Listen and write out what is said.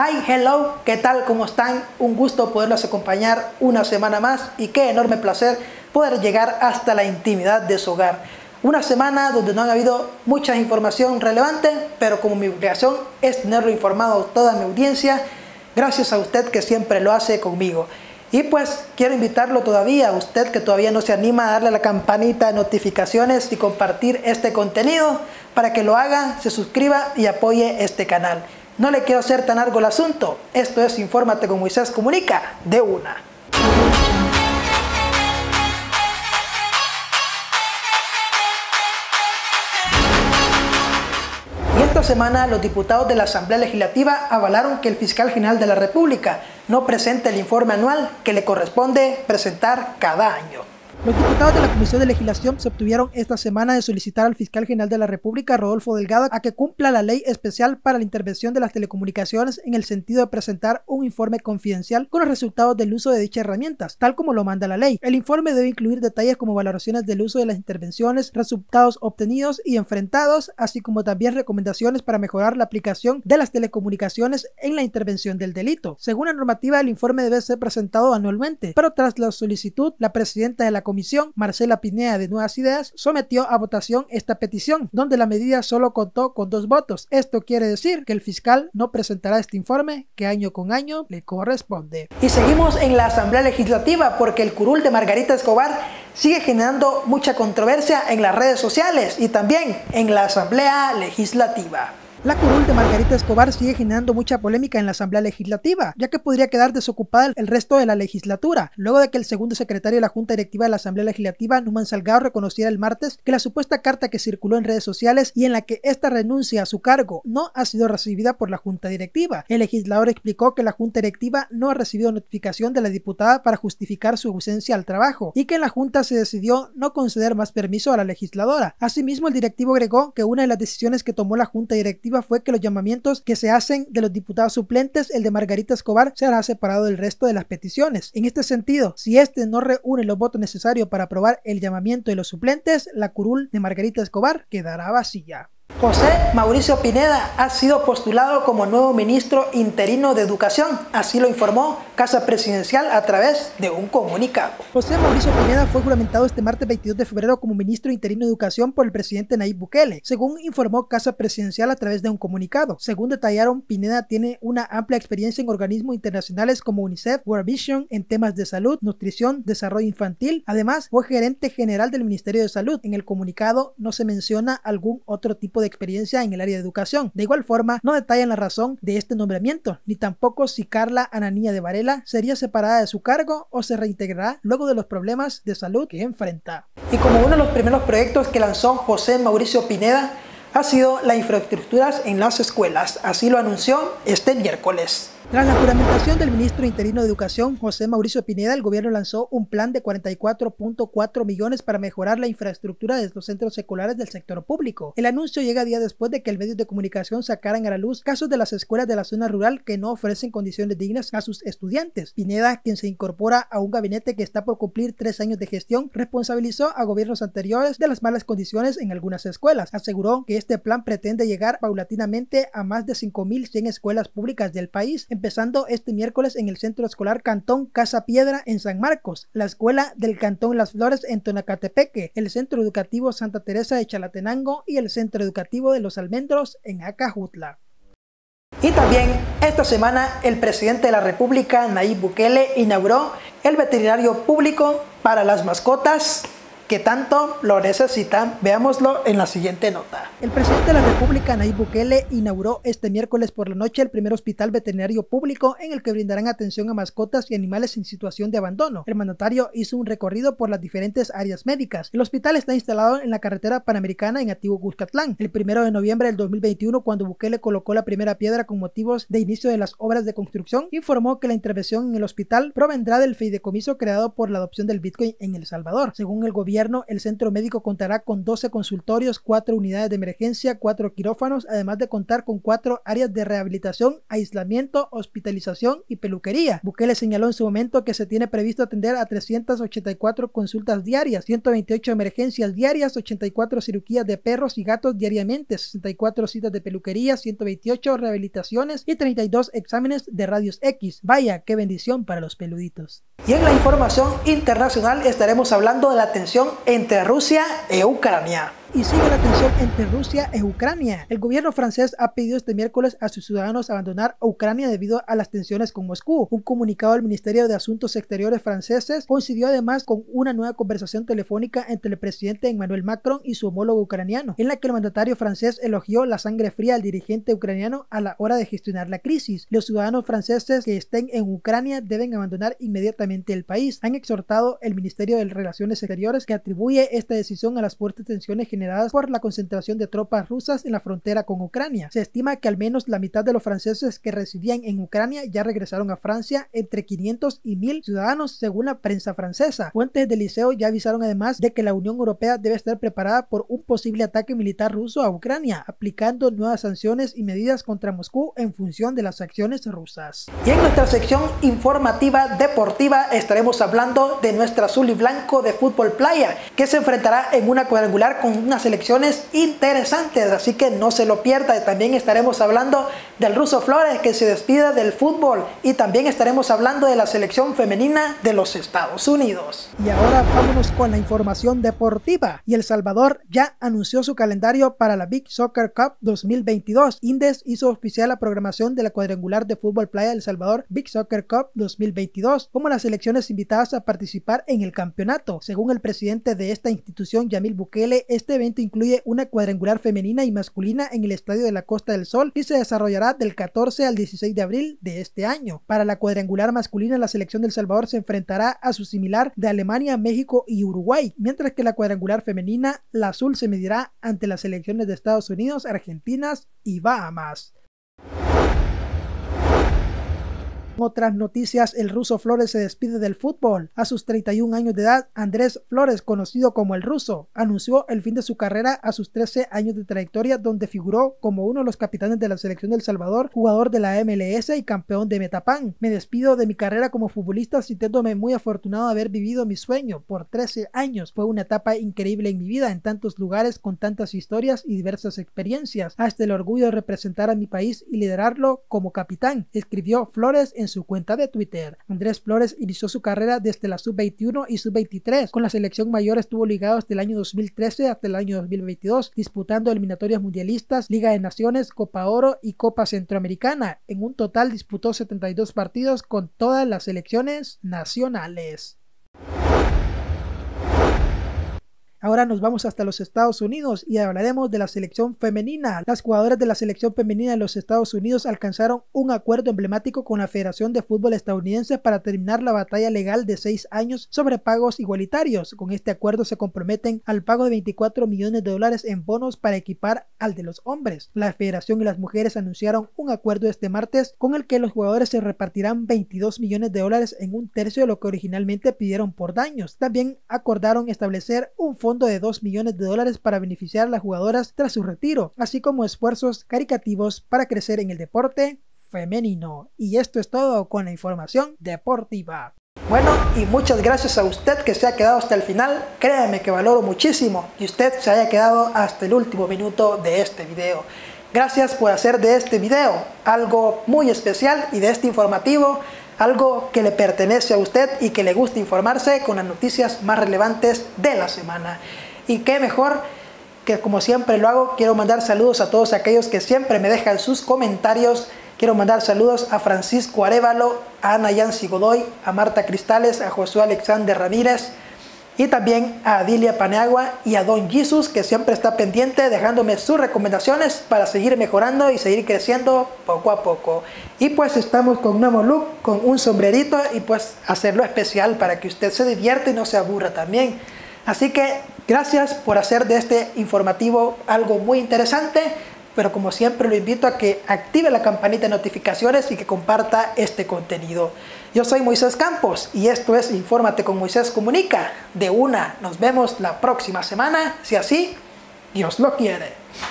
Hi, hello, ¿qué tal? ¿Cómo están? Un gusto poderlos acompañar una semana más y qué enorme placer poder llegar hasta la intimidad de su hogar. Una semana donde no han habido mucha información relevante, pero como mi obligación es tenerlo informado a toda mi audiencia, gracias a usted que siempre lo hace conmigo. Y pues quiero invitarlo todavía, a usted que todavía no se anima a darle a la campanita de notificaciones y compartir este contenido, para que lo haga, se suscriba y apoye este canal. No le quiero hacer tan largo el asunto. Esto es Infórmate con Moisés Comunica, de una. Y esta semana los diputados de la Asamblea Legislativa avalaron que el Fiscal General de la República no presente el informe anual que le corresponde presentar cada año. Los diputados de la Comisión de Legislación se obtuvieron esta semana de solicitar al Fiscal General de la República, Rodolfo Delgado, a que cumpla la Ley Especial para la Intervención de las Telecomunicaciones en el sentido de presentar un informe confidencial con los resultados del uso de dichas herramientas, tal como lo manda la ley. El informe debe incluir detalles como valoraciones del uso de las intervenciones, resultados obtenidos y enfrentados, así como también recomendaciones para mejorar la aplicación de las telecomunicaciones en la intervención del delito. Según la normativa, el informe debe ser presentado anualmente, pero tras la solicitud, la presidenta de la Comisión, Marcela Pineda de Nuevas Ideas, sometió a votación esta petición, donde la medida solo contó con 2 votos. Esto quiere decir que el fiscal no presentará este informe que año con año le corresponde. Y seguimos en la Asamblea Legislativa porque el curul de Margarita Escobar sigue generando mucha controversia en las redes sociales y también en la Asamblea Legislativa. La curul de Margarita Escobar sigue generando mucha polémica en la Asamblea Legislativa, ya que podría quedar desocupada el resto de la legislatura, luego de que el segundo secretario de la Junta Directiva de la Asamblea Legislativa, Numan Salgado, reconociera el martes que la supuesta carta que circuló en redes sociales y en la que esta renuncia a su cargo no ha sido recibida por la Junta Directiva. El legislador explicó que la Junta Directiva no ha recibido notificación de la diputada para justificar su ausencia al trabajo y que en la Junta se decidió no conceder más permiso a la legisladora. Asimismo, el directivo agregó que una de las decisiones que tomó la Junta Directiva fue que los llamamientos que se hacen de los diputados suplentes, el de Margarita Escobar será separado del resto de las peticiones. En este sentido, si este no reúne los votos necesarios para aprobar el llamamiento de los suplentes, la curul de Margarita Escobar quedará vacía. José Mauricio Pineda ha sido postulado como nuevo ministro interino de Educación, así lo informó Casa Presidencial a través de un comunicado. José Mauricio Pineda fue juramentado este martes 22 de febrero como ministro interino de Educación por el presidente Nayib Bukele, según informó Casa Presidencial a través de un comunicado. Según detallaron, Pineda tiene una amplia experiencia en organismos internacionales como UNICEF, World Vision, en temas de salud, nutrición, desarrollo infantil. Además, fue gerente general del Ministerio de Salud. En el comunicado no se menciona algún otro tipo de experiencia en el área de educación. De igual forma, no detallan la razón de este nombramiento, ni tampoco si Carla Ananía de Varela sería separada de su cargo o se reintegrará luego de los problemas de salud que enfrenta. Y como uno de los primeros proyectos que lanzó José Mauricio Pineda ha sido las infraestructuras en las escuelas, así lo anunció este miércoles. Tras la juramentación del ministro interino de Educación, José Mauricio Pineda, el gobierno lanzó un plan de 44.4 millones para mejorar la infraestructura de los centros escolares del sector público. El anuncio llega días después de que el medio de comunicación sacaran a la luz casos de las escuelas de la zona rural que no ofrecen condiciones dignas a sus estudiantes. Pineda, quien se incorpora a un gabinete que está por cumplir 3 años de gestión, responsabilizó a gobiernos anteriores de las malas condiciones en algunas escuelas. Aseguró que este plan pretende llegar paulatinamente a más de 5.100 escuelas públicas del país, empezando este miércoles en el Centro Escolar Cantón Casa Piedra en San Marcos, la Escuela del Cantón Las Flores en Tonacatepeque, el Centro Educativo Santa Teresa de Chalatenango y el Centro Educativo de Los Almendros en Acajutla. Y también esta semana el presidente de la República, Nayib Bukele, inauguró el veterinario público para las mascotas que tanto lo necesitan. Veámoslo en la siguiente nota. El presidente de la República, Nayib Bukele, inauguró este miércoles por la noche el primer hospital veterinario público en el que brindarán atención a mascotas y animales en situación de abandono. El mandatario hizo un recorrido por las diferentes áreas médicas. El hospital está instalado en la carretera panamericana en Antiguo Cuscatlán. El 1 de noviembre del 2021, cuando Bukele colocó la primera piedra con motivos de inicio de las obras de construcción, informó que la intervención en el hospital provendrá del fideicomiso creado por la adopción del Bitcoin en El Salvador. Según el gobierno gobierno, el centro médico contará con 12 consultorios, 4 unidades de emergencia, 4 quirófanos, además de contar con 4 áreas de rehabilitación, aislamiento, hospitalización y peluquería. Bukele señaló en su momento que se tiene previsto atender a 384 consultas diarias, 128 emergencias diarias, 84 cirugías de perros y gatos diariamente, 64 citas de peluquería, 128 rehabilitaciones y 32 exámenes de radios X. Vaya, qué bendición para los peluditos. Y en la información internacional estaremos hablando de la tensión entre Rusia e Ucrania. Y sigue la tensión entre Rusia e Ucrania. El gobierno francés ha pedido este miércoles a sus ciudadanos abandonar a Ucrania debido a las tensiones con Moscú. Un comunicado del Ministerio de Asuntos Exteriores franceses coincidió además con una nueva conversación telefónica entre el presidente Emmanuel Macron y su homólogo ucraniano, en la que el mandatario francés elogió la sangre fría al dirigente ucraniano a la hora de gestionar la crisis. Los ciudadanos franceses que estén en Ucrania deben abandonar inmediatamente el país. Han exhortado el Ministerio de Relaciones Exteriores, que atribuye esta decisión a las fuertes tensiones generadas por la concentración de tropas rusas en la frontera con Ucrania. Se estima que al menos la mitad de los franceses que residían en Ucrania ya regresaron a Francia, entre 500 y 1000 ciudadanos, según la prensa francesa. Fuentes del liceo ya avisaron además de que la Unión Europea debe estar preparada por un posible ataque militar ruso a Ucrania, aplicando nuevas sanciones y medidas contra Moscú en función de las acciones rusas. Y en nuestra sección informativa deportiva estaremos hablando de nuestra azul y blanco de fútbol playa, que se enfrentará en una cuadrangular con unas selecciones interesantes, así que no se lo pierda. También estaremos hablando del ruso Flores, que se despide del fútbol, y también estaremos hablando de la selección femenina de los Estados Unidos. Y ahora vámonos con la información deportiva. Y El Salvador ya anunció su calendario para la Beach Soccer Cup 2022. Indes hizo oficial la programación de la cuadrangular de fútbol playa del Salvador Beach Soccer Cup 2022 como las selecciones invitadas a participar en el campeonato. Según el presidente de esta institución, Yamil Bukele, este evento incluye una cuadrangular femenina y masculina en el Estadio de la Costa del Sol y se desarrollará del 14 al 16 de abril de este año. Para la cuadrangular masculina, la selección del Salvador se enfrentará a su similar de Alemania, México y Uruguay, mientras que la cuadrangular femenina, la azul, se medirá ante las selecciones de Estados Unidos, Argentina y Bahamas. Otras noticias, el ruso Flores se despide del fútbol. A sus 31 años de edad, Andrés Flores, conocido como el ruso, anunció el fin de su carrera a sus 13 años de trayectoria, donde figuró como uno de los capitanes de la selección del Salvador, jugador de la MLS y campeón de Metapan. Me despido de mi carrera como futbolista sintiéndome muy afortunado de haber vivido mi sueño por 13 años. Fue una etapa increíble en mi vida, en tantos lugares, con tantas historias y diversas experiencias, hasta el orgullo de representar a mi país y liderarlo como capitán, escribió Flores en su cuenta de Twitter. Andrés Flores inició su carrera desde la sub-21 y sub-23. Con la selección mayor estuvo ligado desde el año 2013 hasta el año 2022, disputando eliminatorias mundialistas, Liga de Naciones, Copa Oro y Copa Centroamericana. En un total disputó 72 partidos con todas las selecciones nacionales. Ahora nos vamos hasta los Estados Unidos y hablaremos de la selección femenina. Las jugadoras de la selección femenina de los Estados Unidos alcanzaron un acuerdo emblemático con la Federación de Fútbol Estadounidense para terminar la batalla legal de 6 años sobre pagos igualitarios. Con este acuerdo se comprometen al pago de $24 millones en bonos para equipar al de los hombres. La Federación y las mujeres anunciaron un acuerdo este martes con el que los jugadores se repartirán $22 millones en un tercio de lo que originalmente pidieron por daños. También acordaron establecer un fondo de $2 millones para beneficiar a las jugadoras tras su retiro, así como esfuerzos caritativos para crecer en el deporte femenino. Y esto es todo con la información deportiva. Bueno, y muchas gracias a usted que se ha quedado hasta el final. Créame que valoro muchísimo que usted se haya quedado hasta el último minuto de este video. Gracias por hacer de este video algo muy especial y de este informativo algo que le pertenece a usted y que le gusta informarse con las noticias más relevantes de la semana. Y qué mejor que, como siempre lo hago, quiero mandar saludos a todos aquellos que siempre me dejan sus comentarios. Quiero mandar saludos a Francisco Arévalo, a Ana Yancy Godoy, a Marta Cristales, a José Alexander Ramírez y también a Adilia Paneagua y a Don Jesus, que siempre está pendiente dejándome sus recomendaciones para seguir mejorando y seguir creciendo poco a poco. Y pues estamos con un nuevo look, con un sombrerito, y pues hacerlo especial para que usted se divierta y no se aburra también. Así que gracias por hacer de este informativo algo muy interesante. pero como siempre lo invito a que active la campanita de notificaciones y que comparta este contenido. Yo soy Moisés Campos y esto es Infórmate con Moisés Comunica. De una, nos vemos la próxima semana, si así Dios lo quiere.